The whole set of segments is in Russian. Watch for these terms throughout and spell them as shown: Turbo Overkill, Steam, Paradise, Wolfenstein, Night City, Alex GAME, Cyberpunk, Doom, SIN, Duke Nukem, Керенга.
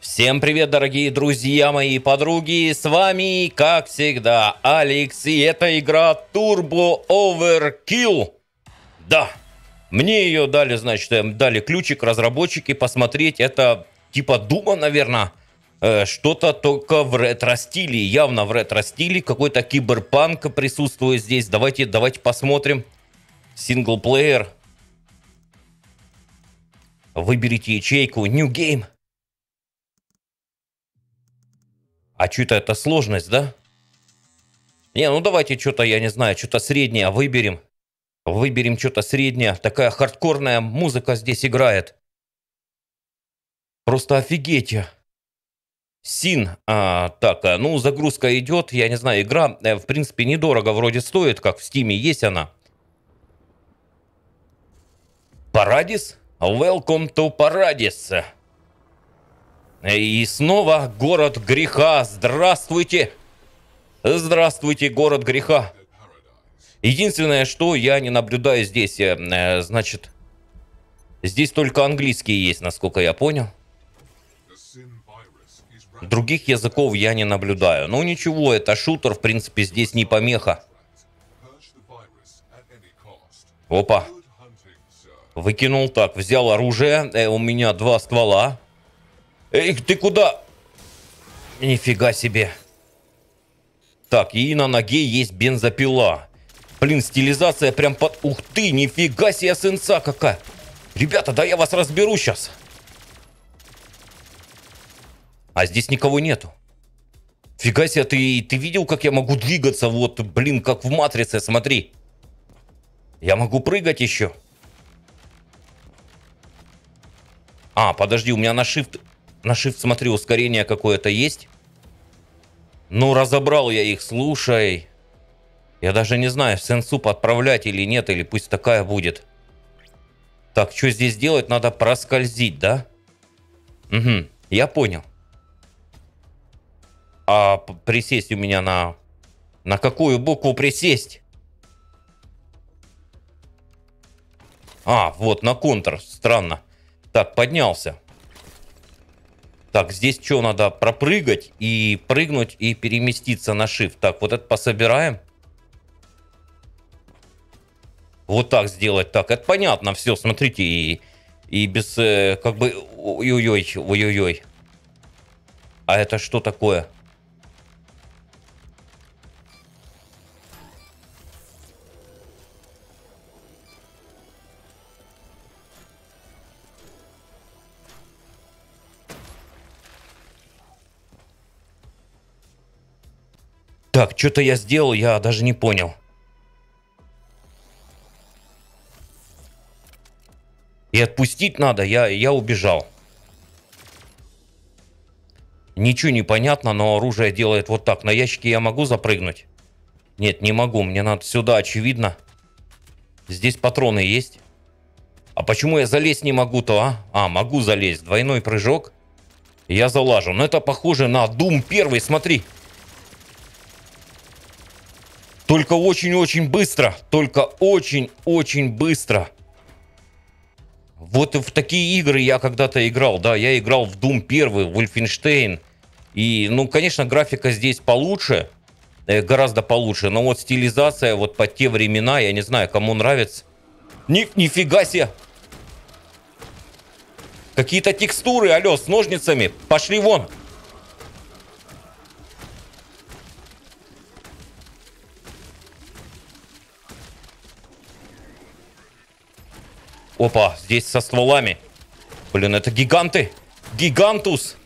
Всем привет, дорогие друзья мои и подруги, с вами, как всегда, Алекс, и эта игра Turbo Overkill. Да, мне ее дали, значит, ключик разработчики посмотреть, это типа Дума, наверное, что-то только в ретро-стиле, явно в ретро-стиле, какой-то киберпанк присутствует здесь, давайте посмотрим, синглплеер, выберите ячейку, New Game. А что-то это сложность, да? Не, ну давайте что-то, я не знаю, что-то среднее выберем. Выберем что-то среднее. Такая хардкорная музыка здесь играет. Просто офигеть. SIN. Так, ну загрузка идет. Я не знаю, игра, в принципе, недорого вроде стоит, как в Steam есть она. Paradise. Welcome to Paradise. И снова город греха. Здравствуйте. Здравствуйте, город греха. Единственное, что я не наблюдаю здесь, значит, здесь только английский есть, насколько я понял. Других языков я не наблюдаю. Но ничего, это шутер, в принципе, здесь не помеха. Опа. Выкинул так, взял оружие. У меня два ствола. Эй, ты куда? Нифига себе. Так, и на ноге есть бензопила. Блин, стилизация прям под... Ух ты, нифига себе сенса какая. Ребята, да я вас разберу сейчас. А здесь никого нету. Фига себе, ты видел, как я могу двигаться? Вот, блин, как в Матрице, смотри. Я могу прыгать еще. А, подожди, у меня на shift... На shift, смотри, ускорение какое-то есть. Ну, разобрал я их, слушай. Я даже не знаю, в сенсу подправлять или нет, или пусть такая будет. Так, что здесь делать? Надо проскользить, да? Угу, я понял. А присесть у меня на... На какую букву присесть? А, вот, на контр, странно. Так, поднялся. Так, здесь что надо? Пропрыгать и прыгнуть и переместиться на shift. Так, вот это пособираем. Вот так сделать. Так, это понятно. Все, смотрите. И без... как бы... Ой-ой-ой. Ой-ой-ой. А это что такое? Так, что-то я сделал, я даже не понял. И отпустить надо, я убежал. Ничего не понятно, но оружие делает вот так. На ящике я могу запрыгнуть? Нет, не могу, мне надо сюда, очевидно. Здесь патроны есть. А почему я залезть не могу-то, а? А, могу залезть, двойной прыжок. Я залажу, но это похоже на Doom 1, смотри. Только очень-очень быстро. Только очень-очень быстро. Вот в такие игры я когда-то играл. Да, я играл в Doom 1, Wolfenstein. И, ну, конечно, графика здесь получше. Гораздо получше. Но вот стилизация вот под те времена, я не знаю, кому нравится. Нифига себе! Какие-то текстуры, алло, с ножницами. Пошли вон! Опа, здесь со стволами. Блин, это гиганты. Гигантус.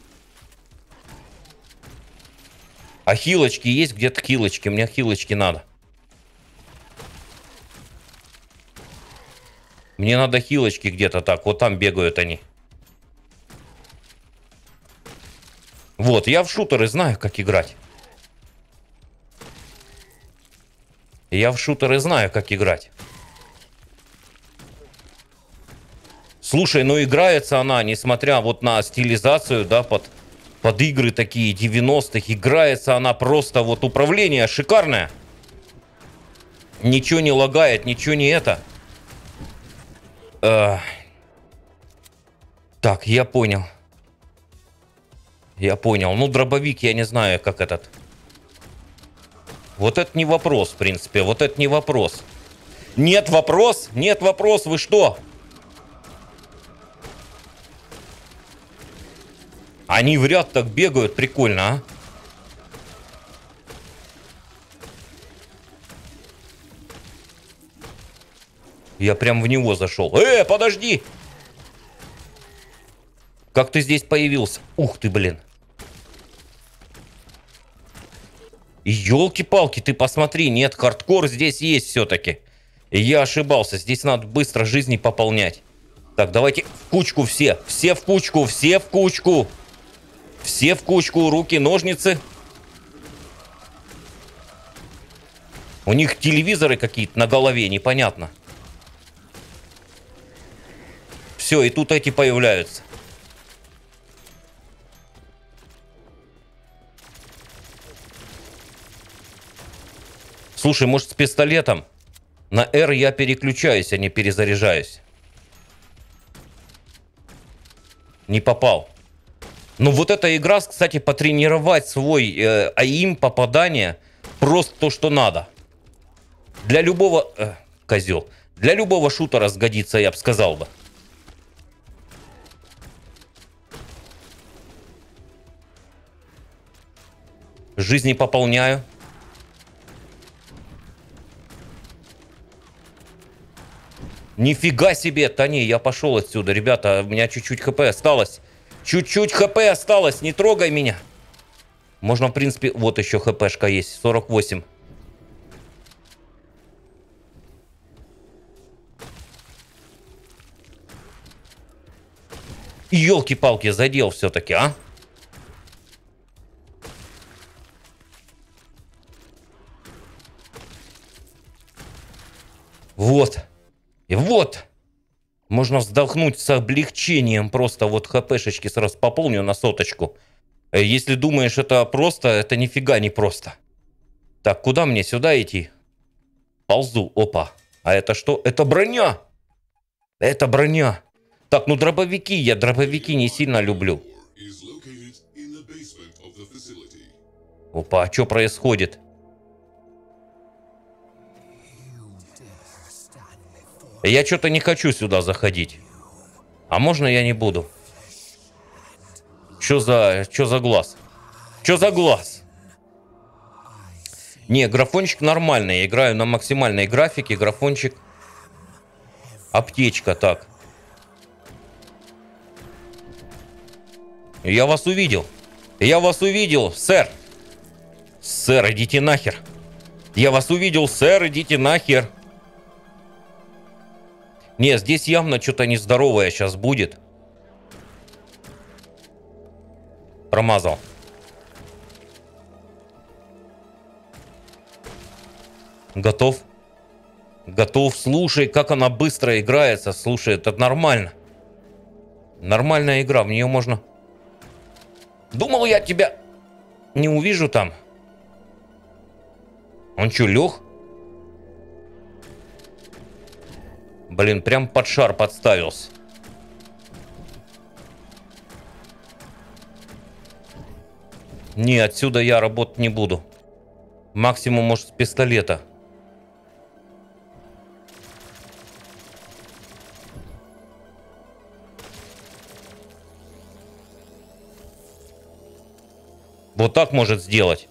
А хилочки есть? Где-то хилочки. Мне хилочки надо. Мне надо хилочки где-то так. Вот там бегают они. Вот, я в шутеры знаю, как играть. Я в шутеры знаю, как играть. Слушай, ну играется она, несмотря вот на стилизацию, да, под игры такие 90-х, играется она просто вот управление шикарное. Ничего не лагает, ничего не это. Так, я понял. Я понял. Ну, дробовик, я не знаю, как этот. Вот это не вопрос, в принципе. Вот это не вопрос. Нет вопрос? Нет вопрос, вы что? Они в ряд так бегают, прикольно, а? Я прям в него зашел. Подожди! Как ты здесь появился? Ух ты, блин. Ёлки-палки, ты посмотри. Нет, хардкор здесь есть все-таки. Я ошибался. Здесь надо быстро жизни пополнять. Так, давайте в кучку все. Все в кучку, все в кучку. Все в кучку. Руки, ножницы. У них телевизоры какие-то на голове, непонятно. Все, и тут эти появляются. Слушай, может, с пистолетом? На R я переключаюсь, а не перезаряжаюсь. Не попал. Ну, вот эта игра, кстати, потренировать свой аим, попадание, просто то, что надо. Для любого... козел. Для любого шутера сгодится, я бы сказал бы. Жизни пополняю. Нифига себе, Тони, я пошел отсюда, ребята, у меня чуть-чуть хп осталось. Чуть-чуть хп осталось, не трогай меня. Можно, в принципе, вот еще хпшка есть, 48. Ёлки-палки, задел все-таки, а? Вот. И вот, можно вздохнуть с облегчением, просто вот хпшечки сразу пополню на соточку. Если думаешь, это просто, это нифига не просто. Так, куда мне, сюда идти? Ползу, опа. А это что? Это броня! Это броня. Так, ну дробовики, я дробовики не сильно люблю. Опа, а что происходит? Я что-то не хочу сюда заходить. А можно я не буду? Чё за глаз? Чё за глаз? Не, графончик нормальный. Я играю на максимальной графике. Графончик. Аптечка, так. Я вас увидел. Я вас увидел, сэр. Сэр, идите нахер. Я вас увидел, сэр, идите нахер. Не, здесь явно что-то нездоровое сейчас будет. Промазал. Готов? Готов. Слушай, как она быстро играется. Слушай, это нормально. Нормальная игра. В нее можно... Думал, я тебя не увижу там. Он что, лег? Блин, прям под шар подставился. Не, отсюда я работать не буду. Максимум, может, с пистолета. Вот так может сделать.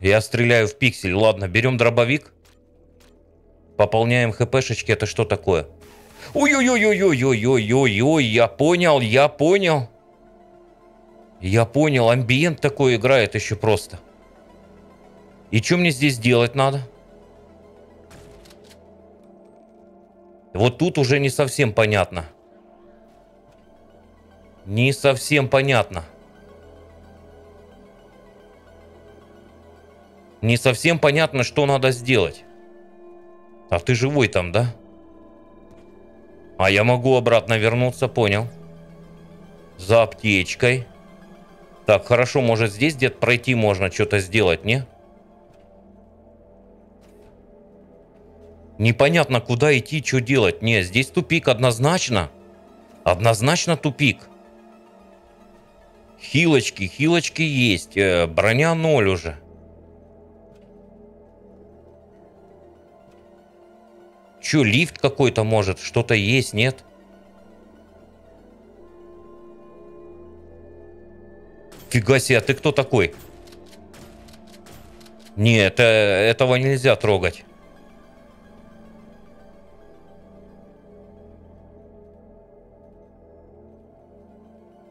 Я стреляю в пиксель. Ладно, берем дробовик. Пополняем хпшечки. Это что такое? Ой-ой-ой-ой-ой-ой-ой-ой. Я понял, я понял. Я понял. Амбиент такой играет еще просто. И что мне здесь делать надо? Вот тут уже не совсем понятно. Не совсем понятно. Не совсем понятно, что надо сделать. А ты живой там, да? А я могу обратно вернуться, понял. За аптечкой. Так, хорошо, может здесь где-то пройти можно, что-то сделать, не? Непонятно, куда идти, что делать. Не, здесь тупик однозначно. Однозначно тупик. Хилочки, хилочки есть. Броня 0 уже. Че, лифт какой-то может? Что-то есть, нет? Фига себе, а ты кто такой? Не, этого нельзя трогать.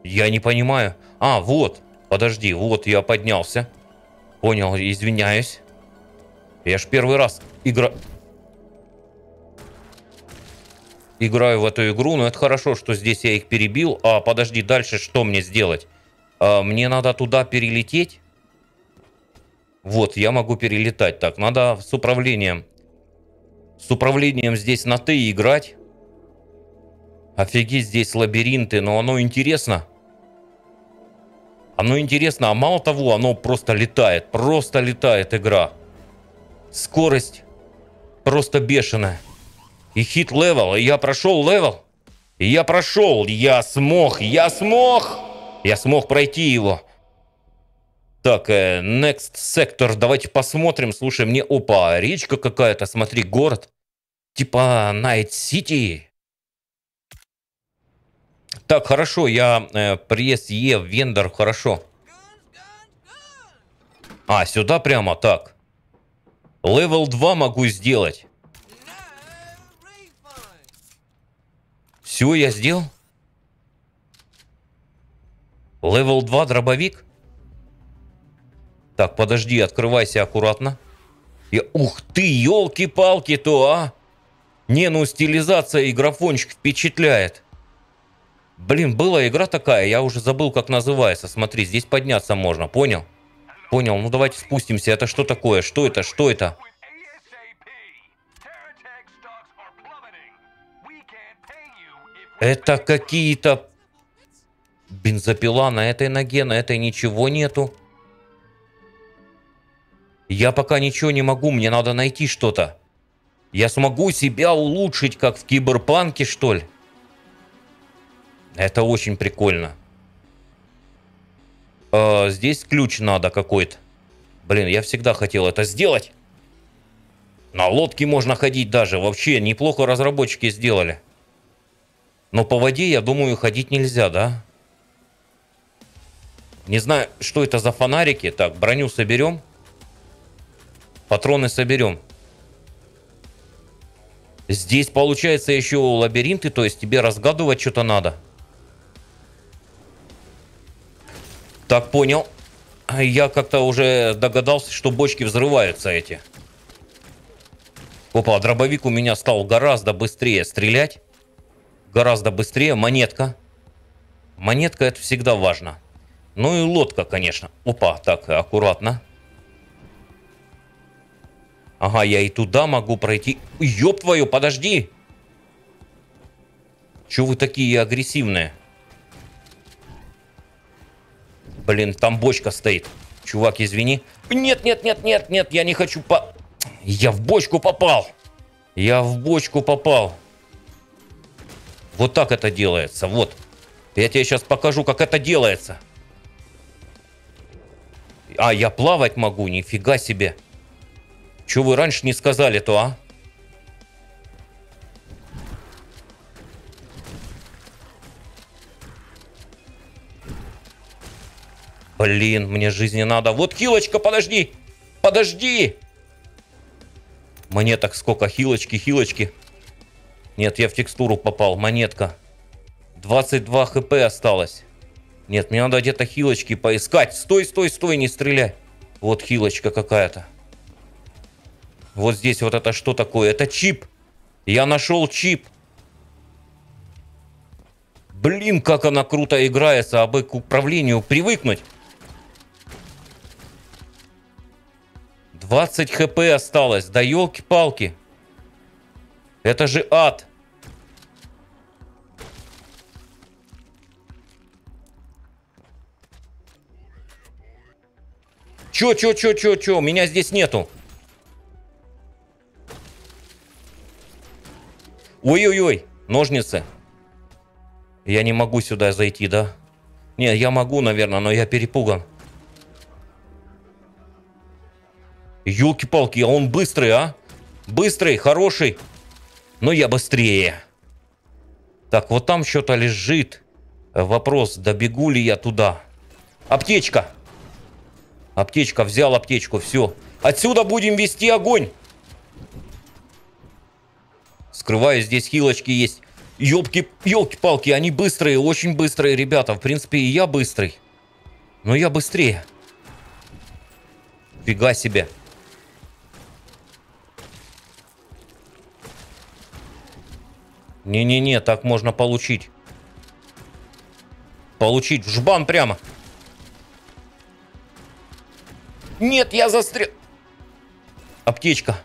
Я не понимаю. А, вот. Подожди, вот я поднялся. Понял, извиняюсь. Я ж первый раз играю в эту игру, но это хорошо, что здесь я их перебил. А, подожди, дальше что мне сделать? А, мне надо туда перелететь. Вот, я могу перелетать. Так, надо с управлением. С управлением здесь на «ты» играть. Офигеть, здесь лабиринты, но оно интересно. Оно интересно, а мало того, оно просто летает игра. Скорость просто бешеная. И хит левел, и я прошел левел. И я прошел, я смог пройти его. Так, next sector, давайте посмотрим. Слушай, мне, опа, речка какая-то, смотри, город. Типа Night City. Так, хорошо, я пресс Е, вендор, хорошо. А, сюда прямо, так. Левел 2 могу сделать. Все, я сделал. Левел 2, дробовик. Так, подожди, открывайся аккуратно. Я... Ух ты, елки-палки-то, а! Не, ну стилизация и графончик впечатляет. Блин, была игра такая, я уже забыл, как называется. Смотри, здесь подняться можно, понял? Понял, ну давайте спустимся. Это что такое? Что это? Что это? Это какие-то... Бензопила на этой ноге, на этой ничего нету. Я пока ничего не могу, мне надо найти что-то. Я смогу себя улучшить, как в Киберпанке, что ли? Это очень прикольно. Здесь ключ надо какой-то. Блин, я всегда хотел это сделать. На лодке можно ходить даже. Вообще, неплохо разработчики сделали. Но по воде, я думаю, ходить нельзя, да? Не знаю, что это за фонарики. Так, броню соберем. Патроны соберем. Здесь, получается, еще лабиринты, то есть тебе разгадывать что-то надо. Так, понял. Я как-то уже догадался, что бочки взрываются эти. Опа, дробовик у меня стал гораздо быстрее стрелять. Гораздо быстрее. Монетка. Монетка, это всегда важно. Ну и лодка, конечно. Опа, так, аккуратно. Ага, я и туда могу пройти. Ёб твою, подожди! Чё вы такие агрессивные? Блин, там бочка стоит. Чувак, извини. Нет, нет, нет, нет, нет, я не хочу по... Я в бочку попал! Я в бочку попал. Вот так это делается, вот. Я тебе сейчас покажу, как это делается. А, я плавать могу, нифига себе. Чё вы раньше не сказали-то, а? Блин, мне жизни надо. Вот хилочка, подожди! Подожди! Мне так сколько? Хилочки, хилочки. Нет, я в текстуру попал. Монетка. 22 хп осталось. Нет, мне надо где-то хилочки поискать. Стой, стой, стой, не стреляй. Вот хилочка какая-то. Вот здесь вот это что такое? Это чип. Я нашел чип. Блин, как она круто играется. Абы к управлению привыкнуть. 20 хп осталось. Да елки-палки. Это же ад. Чё? Меня здесь нету. Ой-ой-ой, ножницы. Я не могу сюда зайти, да? Не, я могу, наверное, но я перепуган. Ёлки-палки, а он быстрый, а? Быстрый, хороший. Но я быстрее. Так, вот там что-то лежит. Вопрос, добегу ли я туда? Аптечка. Аптечка, взял аптечку, все. Отсюда будем вести огонь. Скрываю, здесь хилочки есть. Ёлки-палки, они быстрые, очень быстрые, ребята. В принципе, и я быстрый. Но я быстрее. Фига себе. Не-не-не, так можно получить. Получить в жбан прямо. Нет, я застрял. Аптечка.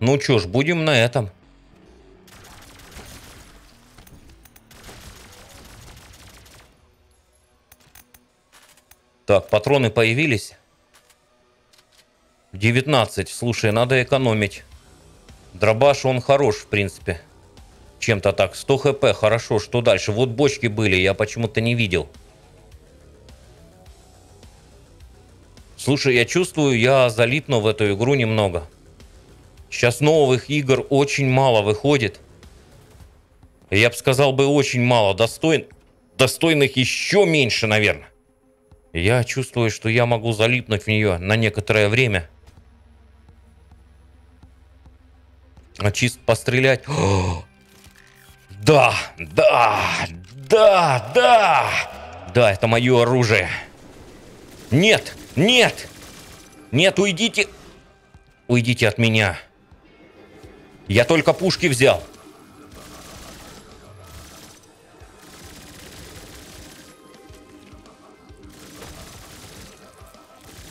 Ну чё ж, будем на этом. Так, патроны появились. 19. Слушай, надо экономить. Дробаш, он хорош, в принципе. Чем-то так. 100 хп, хорошо. Что дальше? Вот бочки были, я почему-то не видел. Слушай, я чувствую, я залипну в эту игру немного. Сейчас новых игр очень мало выходит. Я бы сказал, очень мало. Достойных еще меньше, наверное. Я чувствую, что я могу залипнуть в нее на некоторое время. А чисто пострелять. О! Да, да, да, да. Да, это мое оружие. Нет, нет. Нет, уйдите. Уйдите от меня. Я только пушки взял.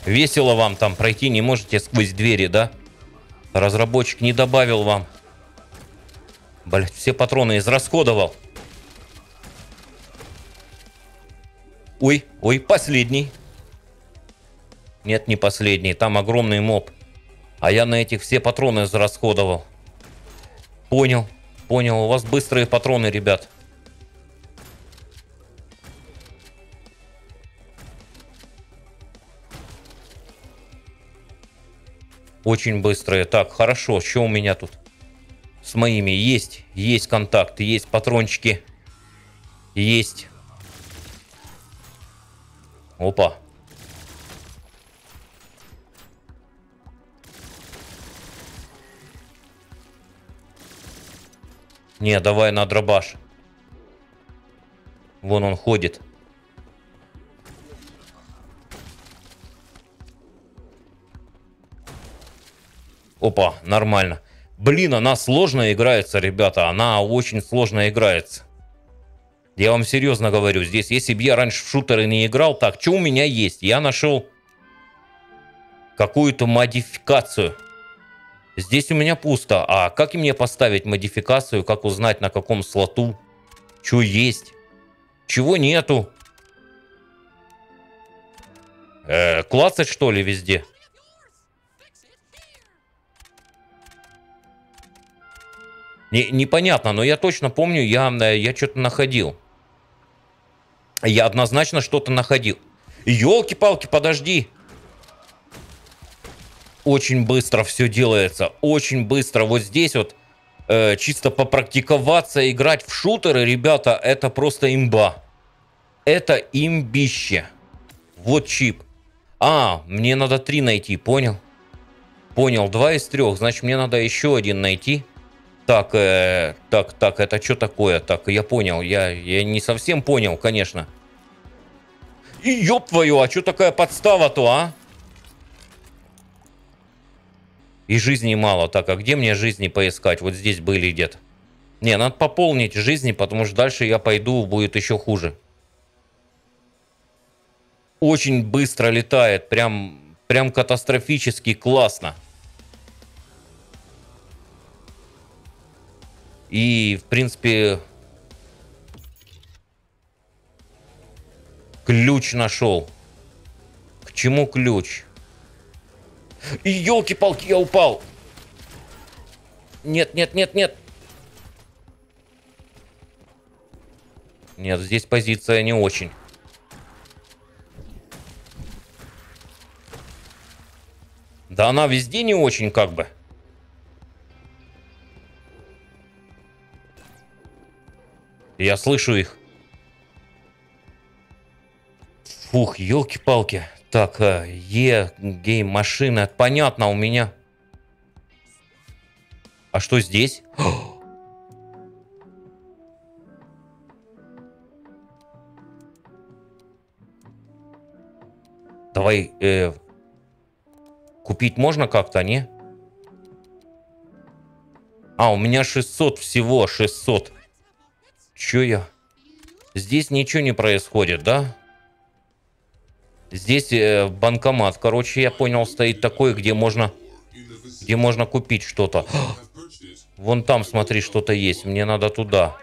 Весело вам там, пройти не можете сквозь двери, да? Разработчик не добавил вам. Блять, все патроны израсходовал. Ой, ой, последний. Нет, не последний, там огромный моб. А я на этих все патроны израсходовал. Понял, понял, у вас быстрые патроны, ребят. Очень быстрые. Так, хорошо. Что у меня тут с моими? Есть. Есть контакт. Есть патрончики. Есть. Опа. Не, давай на дробаш. Вон он ходит. Опа, нормально. Блин, она сложно играется, ребята. Она очень сложно играется. Я вам серьезно говорю. Здесь, если бы я раньше в шутеры не играл... Так, что у меня есть? Я нашел какую-то модификацию. Здесь у меня пусто. А как мне поставить модификацию? Как узнать, на каком слоту? Что есть? Чего нету? Клацать, что ли, везде? Непонятно, но я точно помню, я что-то находил. Я однозначно что-то находил. Ёлки-палки, подожди. Очень быстро все делается. Очень быстро. Вот здесь вот чисто попрактиковаться, играть в шутеры, ребята, это просто имба. Это имбище. Вот чип. А, мне надо 3 найти, понял? Понял, 2 из 3. Значит, мне надо еще один найти. Так, так, это что такое? Так, я понял, я не совсем понял, конечно. И ёб твою, а что такая подстава-то, а? И жизни мало. Так, а где мне жизни поискать? Вот здесь были где-то. Не, надо пополнить жизни, потому что дальше я пойду, будет еще хуже. Очень быстро летает, прям катастрофически классно. И, в принципе, ключ нашел. К чему ключ? И елки-палки, я упал. Нет, нет, нет, нет. Нет, здесь позиция не очень. Да она везде не очень, как бы. Я слышу их. Фух, елки-палки. Так, гейм-машина. Понятно, у меня. А что здесь? Давай, купить можно как-то, не? А, у меня 600 всего, 600. Че я? Здесь ничего не происходит, да? Здесь банкомат, короче, я понял, стоит такой, где можно купить что-то. Вон там, смотри, что-то есть, мне надо туда.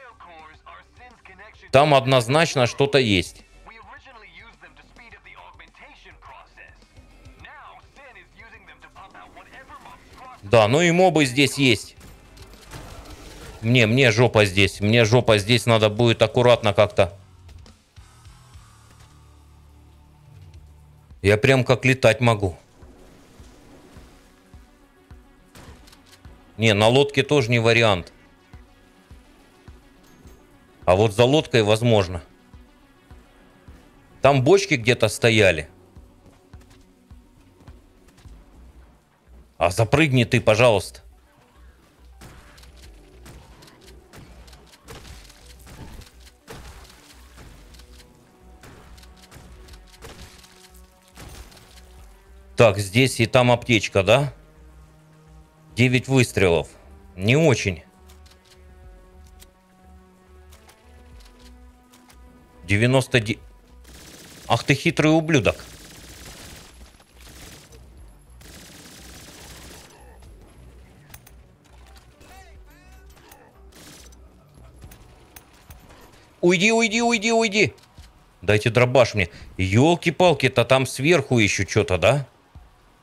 Там однозначно что-то есть. Да, ну и мобы здесь есть. Мне жопа здесь. Мне жопа здесь, надо будет аккуратно как-то. Я прям как летать могу. Не, на лодке тоже не вариант. А вот за лодкой возможно. Там бочки где-то стояли. А запрыгни ты, пожалуйста. Так, здесь и там аптечка, да? 9 выстрелов. Не очень. 99... Ах ты хитрый ублюдок. Уйди, уйди, уйди, уйди. Дайте дробаш мне. Ёлки-палки-то, там сверху еще что-то, да?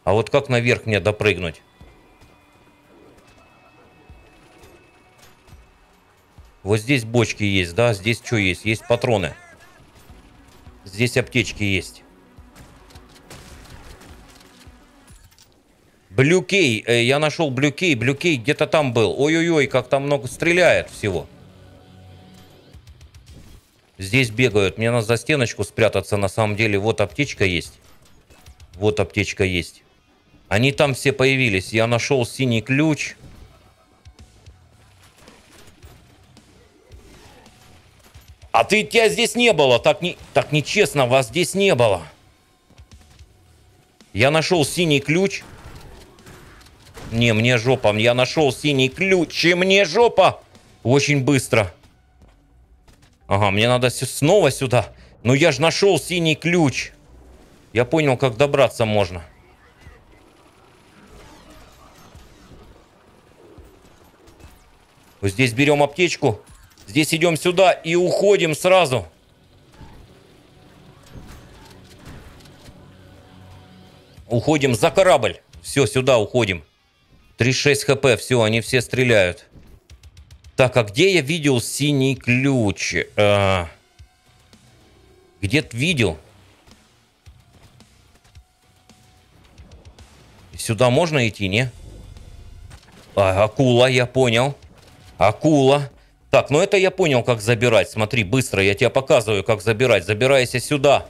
А вот как наверх мне допрыгнуть? Вот здесь бочки есть, да? Здесь что есть? Есть патроны. Здесь аптечки есть. Блюкей. Я нашел блюкей. Блюкей где-то там был. Ой-ой-ой, как там много стреляет всего. Здесь бегают. Мне надо за стеночку спрятаться. На самом деле, вот аптечка есть. Вот аптечка есть. Они там все появились. Я нашел синий ключ. А ты, тебя здесь не было. Так нечестно, вас здесь не было. Я нашел синий ключ. Не, мне жопа. Я нашел синий ключ. И мне жопа. Очень быстро. Ага, мне надо снова сюда. Но я же нашел синий ключ. Я понял, как добраться можно. Вот здесь берем аптечку. Здесь идем сюда и уходим сразу. Уходим за корабль. Все, сюда уходим. 36 хп. Все, они все стреляют. Так, а где я видел синий ключ? Где-то видел. Сюда можно идти, не? А, акула, я понял. Акула. Так, ну это я понял, как забирать. Смотри, быстро я тебе показываю, как забирать. Забирайся сюда.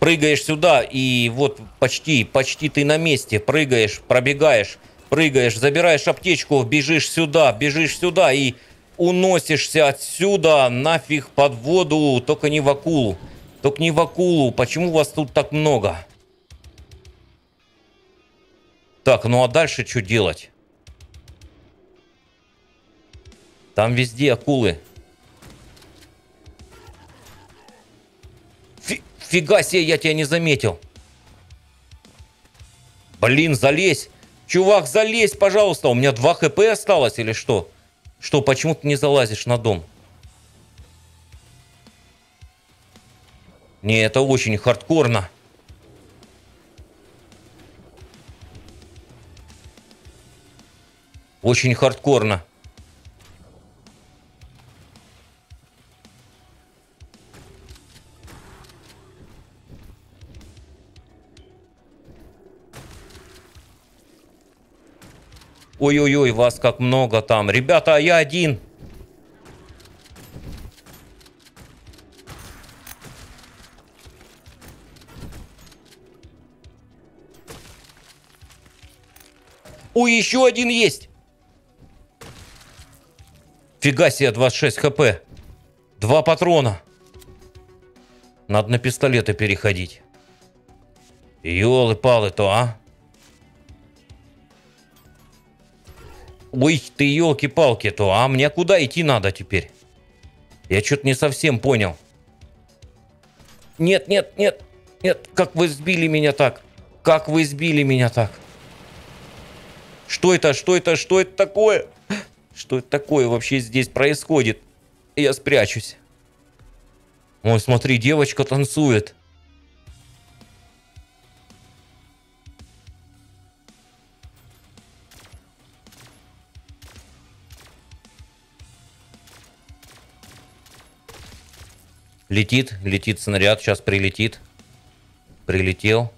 Прыгаешь сюда, и вот почти ты на месте. Прыгаешь, пробегаешь. Прыгаешь, забираешь аптечку, бежишь сюда и уносишься отсюда нафиг под воду, только не в акулу. Только не в акулу. Почему вас тут так много? Так, ну а дальше что делать? Там везде акулы. Фига себе, я тебя не заметил. Блин, залезь. Чувак, залезь, пожалуйста. У меня 2 хп осталось или что? Что, почему ты не залазишь на дом? Не, это очень хардкорно. Очень хардкорно. Ой-ой-ой, вас как много там. Ребята, а я один. Ой, еще один есть. Фига себе, 26 хп. 2 патрона. Надо на пистолеты переходить. Ёлы-палы-то, а. Ой, ты елки-палки-то, а мне куда идти надо теперь? Я что-то не совсем понял. Нет, нет, нет, нет, как вы сбили меня так? Как вы сбили меня так? Что это, что это, что это такое? Что это такое вообще здесь происходит? Я спрячусь. Ой, смотри, девочка танцует. Летит, летит снаряд, сейчас прилетит. Прилетел.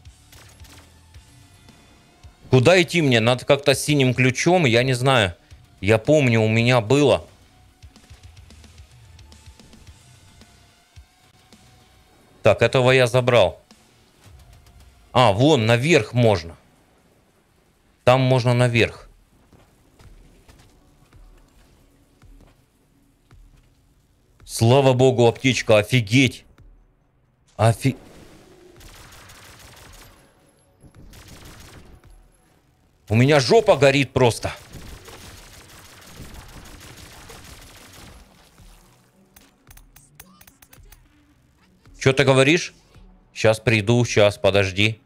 Куда идти мне? Надо как-то синим ключом, я не знаю. Я помню, у меня было. Так, этого я забрал. А, вон, наверх можно. Там можно наверх. Слава богу, аптечка, офигеть. Офигеть. У меня жопа горит просто. Что ты говоришь? Сейчас приду, сейчас, подожди.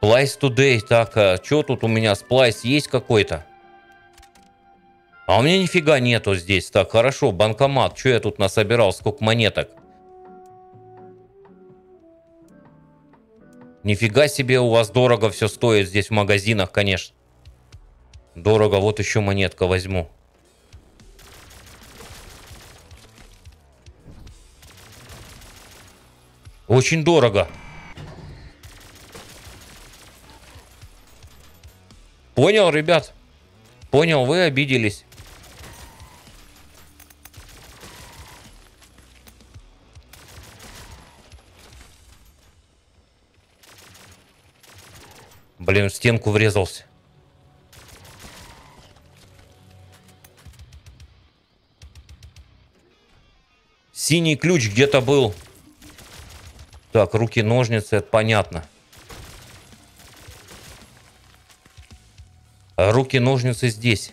Splice today. Так, а что тут у меня? Splice есть какой-то? А у меня нифига нету здесь. Так, хорошо, банкомат. Что я тут насобирал? Сколько монеток? Нифига себе, у вас дорого все стоит здесь в магазинах, конечно. Дорого, вот еще монетка возьму. Очень дорого. Понял, ребят? Понял, вы обиделись. Блин, в стенку врезался. Синий ключ где-то был. Так, руки, ножницы, это понятно. Руки, ножницы здесь.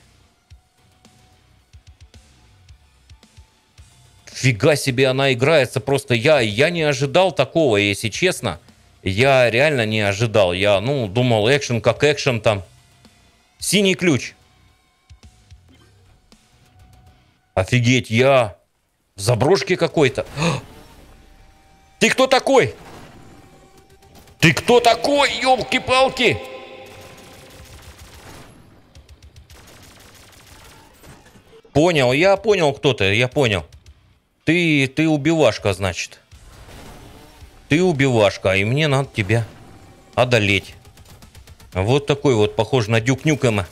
Фига себе, она играется просто. Я не ожидал такого, если честно. Я реально не ожидал. Я, думал, экшен как экшен там. Синий ключ. Офигеть, я в заброшке какой-то. Ты кто такой? Ты кто такой, ёлки-палки? Понял, я понял, кто ты, я понял. Ты убивашка, значит. Ты убивашка, и мне надо тебя одолеть. Вот такой вот, похож на Duke Nukem.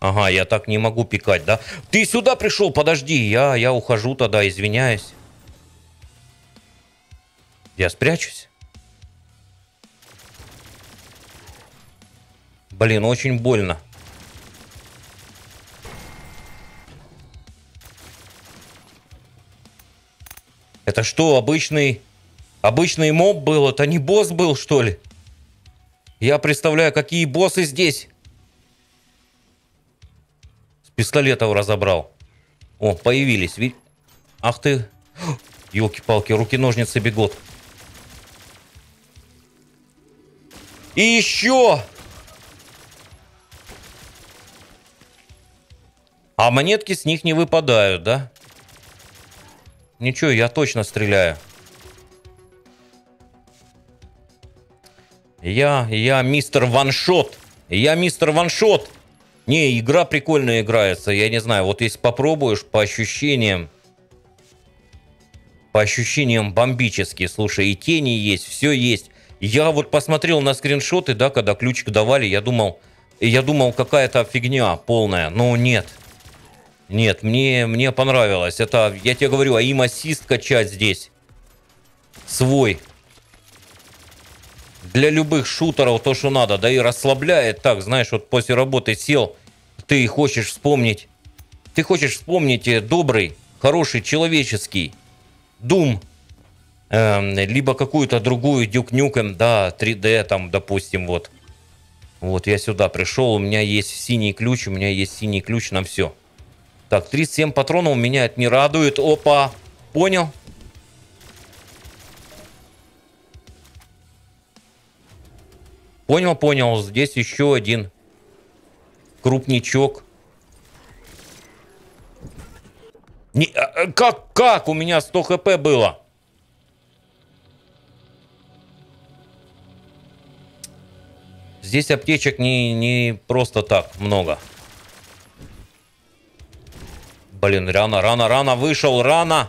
Ага, я так не могу пикать, да? Ты сюда пришел, подожди, я ухожу тогда, извиняюсь. Я спрячусь. Блин, очень больно. Это что, обычный моб был? Это не босс был, что ли? Я представляю, какие боссы здесь. С пистолетов разобрал. О, появились. Ах ты. Ёлки-палки, руки-ножницы бегут. И еще. А монетки с них не выпадают, да? Ничего, я точно стреляю. Я мистер ваншот. Я мистер ваншот. Не, игра прикольная играется. Я не знаю, вот если попробуешь, по ощущениям бомбически. Слушай, и тени есть, все есть. Я вот посмотрел на скриншоты, да, когда ключик давали, я думал, какая-то фигня полная. Но нет. Нет, мне понравилось. Это, я тебе говорю, аим-ассист качать здесь свой. Для любых шутеров то, что надо. Да и расслабляет так, знаешь, вот после работы сел, ты хочешь вспомнить добрый, хороший, человеческий Doom, либо какую-то другую, Duke Nukem, да, 3D там, допустим, вот. Вот я сюда пришел, у меня есть синий ключ на все. Так, 37 патронов, меня это не радует. Опа, понял? Понял, здесь еще один крупничок. Не, как у меня 100 хп было? Здесь аптечек не просто так много. Блин, рано вышел, рано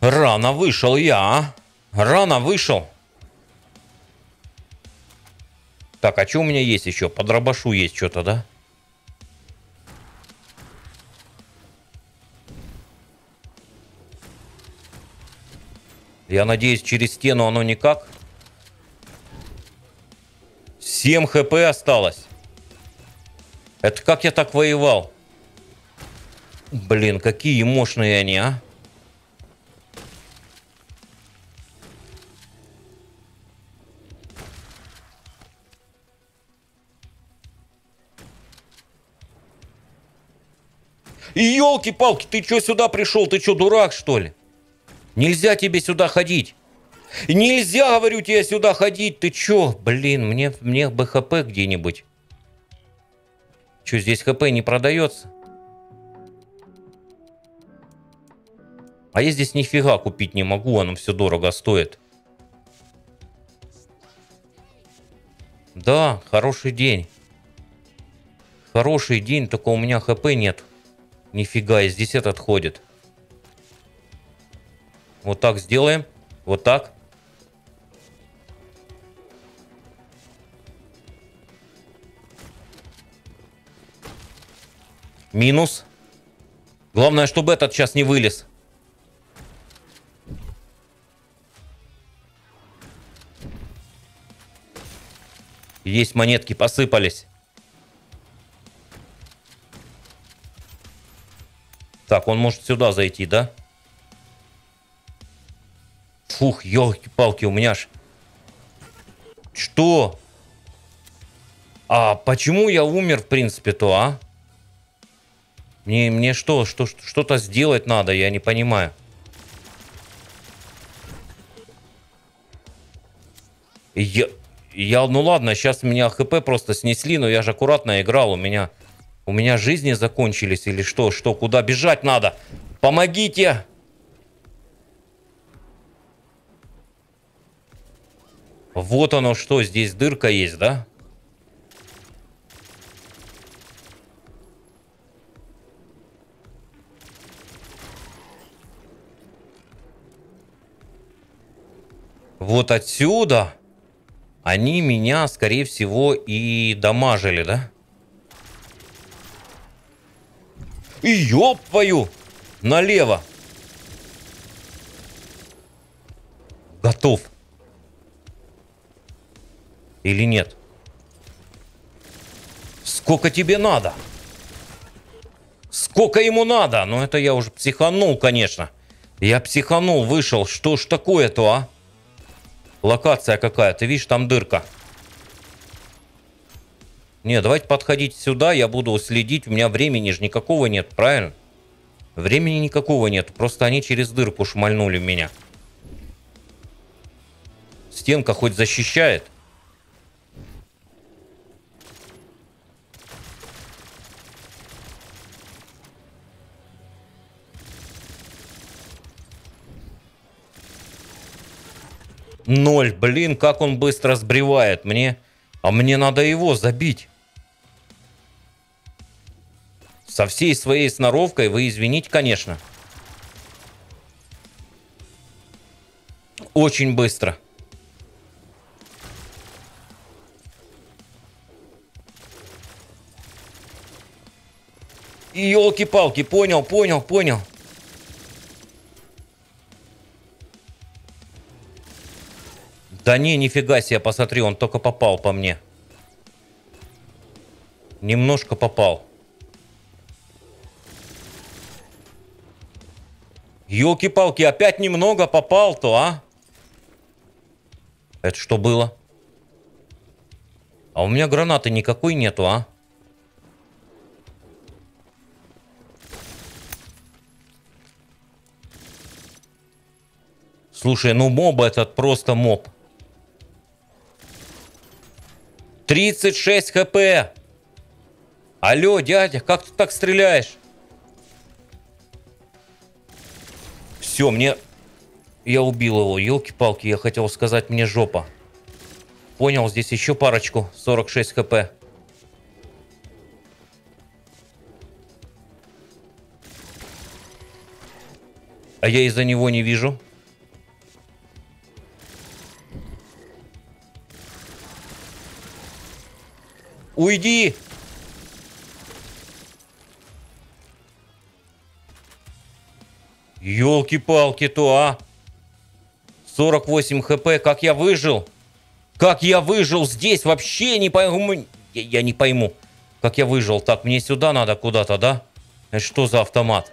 вышел я, а? Рано вышел. Так, а что у меня есть еще? Под дробашу есть что-то, да? Я надеюсь, через стену оно никак. 7 хп осталось. Это как я так воевал? Блин, какие мощные они, а? И елки-палки, ты чё сюда пришел? Ты чё, дурак, что ли? Нельзя тебе сюда ходить. Нельзя, говорю тебе, сюда ходить. Ты чё? Блин, мне бы ХП где-нибудь. Чё, здесь ХП не продается? А я здесь нифига купить не могу, оно все дорого стоит. Да, хороший день. Хороший день, только у меня ХП нет. Нифига, и здесь этот ходит. Вот так сделаем. Вот так. Минус. Главное, чтобы этот сейчас не вылез. Есть монетки, посыпались. Так, он может сюда зайти, да? Фух, елки-палки, у меня ж... Что? А почему я умер, в принципе-то, а? Мне что-то сделать надо, я не понимаю. Ну ладно, сейчас меня ХП просто снесли, но я же аккуратно играл, у меня жизни закончились или что? Что, куда бежать надо? Помогите! Вот оно что, здесь дырка есть, да? Вот отсюда они меня, скорее всего, и дамажили, да? И ёб твою! Налево! Готов. Или нет? Сколько тебе надо? Сколько ему надо? Ну, это я уже психанул, конечно. Я психанул, вышел. Что ж такое-то, а? Локация какая. Ты видишь, там дырка. Не, давайте подходить сюда, я буду следить. У меня времени же никакого нет, правильно? Времени никакого нет. Просто они через дырку шмальнули меня. Стенка хоть защищает. 0, блин, как он быстро сбривает. А мне надо его забить. Со всей своей сноровкой, вы извините, конечно. Очень быстро. Ёлки-палки, понял, понял, понял. Да не, нифига себе, посмотри, он только попал по мне. Немножко попал. Ёлки-палки, опять немного попал-то, а? Это что было? А у меня гранаты никакой нету, а? Слушай, ну моб этот просто моб. 36 хп. Алло, дядя, как ты так стреляешь? Все, мне... Я убил его. Ёлки-палки, я хотел сказать, мне жопа. Понял, здесь еще парочку. 46 хп. А я из-за него не вижу. Уйди! Ёлки-палки-то, а! 48 хп, как я выжил? Как я выжил здесь? Вообще не пойму. Я не пойму, как я выжил. Так, мне сюда надо куда-то, да? Это что за автомат?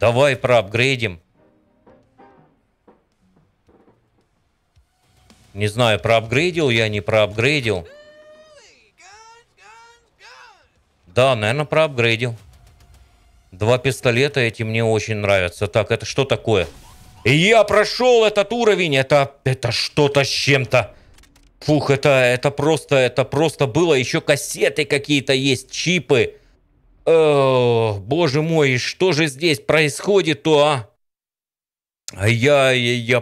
Давай проапгрейдим. Не знаю, проапгрейдил я, не проапгрейдил. Да, наверное, проапгрейдил. Два пистолета, эти мне очень нравятся. Так, это что такое? Я прошел этот уровень. Это что-то с чем-то. Фух, это просто было. Еще кассеты какие-то есть, чипы. О, боже мой, что же здесь происходит-то, а? Я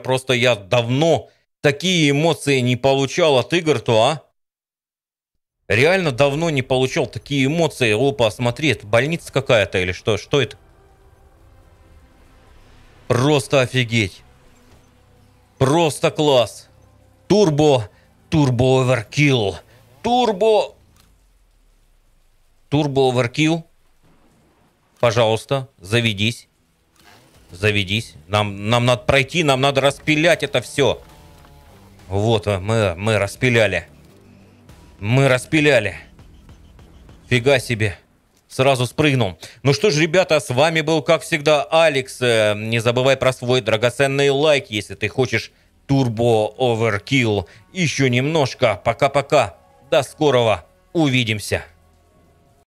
давно... Такие эмоции не получал от игр-то, а? Реально давно не получал такие эмоции. Опа, смотри, это больница какая-то или что? Что это? Просто офигеть. Просто класс. Turbo Overkill. Пожалуйста, заведись. Заведись. Нам надо пройти, нам надо распилять это все. Вот, мы распиляли. Мы распиляли. Фига себе. Сразу спрыгнул. Ну что ж, ребята, с вами был, как всегда, Алекс. Не забывай про свой драгоценный лайк, если ты хочешь Turbo Overkill. Еще немножко. Пока-пока. До скорого. Увидимся.